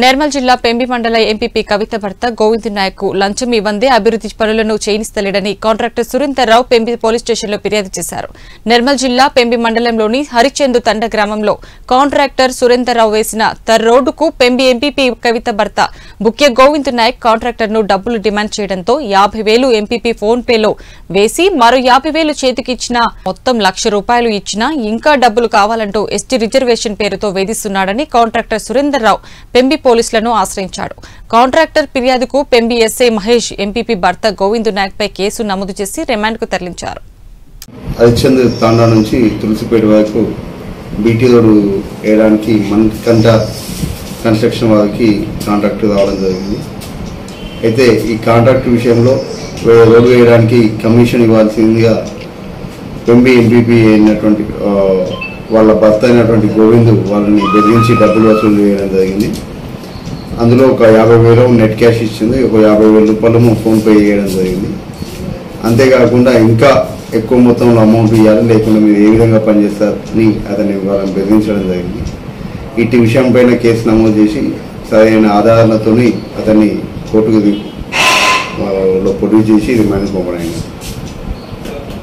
Nirmal Jilla Pembi Mandala MPP Kavitha Bharta Govind Nayak లంచం ఇవ్వందే అభివృద్ధి పనులను చేయిస్తలేదని కాంట్రాక్టర్ సురేందర్ రావు పెంబి పోలీస్ స్టేషన్లో ఫిర్యాదు చేశారు. నిర్మల్ జిల్లా పెంబి మండలంలోని హరిచెందు తండ గ్రామంలో కాంట్రాక్టర్ సురేందర్ రావు వేసిన తర్ రోడ్డుకు పెంబి ఎంపీపీ కవిత భర్త బుక్య గోవింద్ నాయక్ కాంట్రాక్టర్ను డబ్బులు డిమాండ్ చేయడంతో 50,000 ఎంపీపీ ఫోన్ పేలో వేసి మరో 50,000 చేతికి ఇచ్చిన మొత్తం ₹1,00,000 ఇచ్చినా ఇంకా డబ్బులు కావాలంటూ ఎస్టీ రిజర్వేషన్ పేరుతో వేధిస్తున్నాడని కాంట్రాక్టర్ సురేందర్ రావు పెంబి పోలీసులను ఆశ్రయించాడు. కాంట్రాక్టర్ ఫిర్యాదుకు పెంబి ఎస్ఐ మహేష్ ఎంపీపీ భర్త గోవింద్ నాయక్ పై కేసు నమోదు చేసి రిమాండ్ కు తరలించారు. హరిచంద్ తాండా నుంచి తులసిపేట వరకు బీటీ రోడ్డు వేయడానికి మనకంట కన్స్ట్రక్షన్ వాళ్ళకి కాంట్రాక్ట్ రావడం జరిగింది. అయితే ఈ కాంట్రాక్ట్ విషయంలో రోడ్డు వేయడానికి కమిషన్ ఇవ్వాల్సిందిగా పెంబి ఎంపీపీ అయినటువంటి వాళ్ళ భర్త అయినటువంటి గోవింద్ వాళ్ళని బెదిరించి డబ్బులు వసూలు చేయడం జరిగింది. అందులో ఒక 50,000 నెట్ క్యాష్ ఇచ్చింది, ఒక ₹50,000 ఫోన్పే చేయడం జరిగింది. అంతేకాకుండా ఇంకా ఎక్కువ మొత్తంలో అమౌంట్ ఇవ్వాలి, లేకుండా మీరు ఏ విధంగా పనిచేస్తారని అతన్ని వాళ్ళని బెదిరించడం జరిగింది. ఇట్టి విషయం పైన కేసు నమోదు చేసి సరైన ఆధారాలతో అతన్ని కోర్టుకు ప్రొడ్యూస్ చేసి రిమాండ్ పంపడం.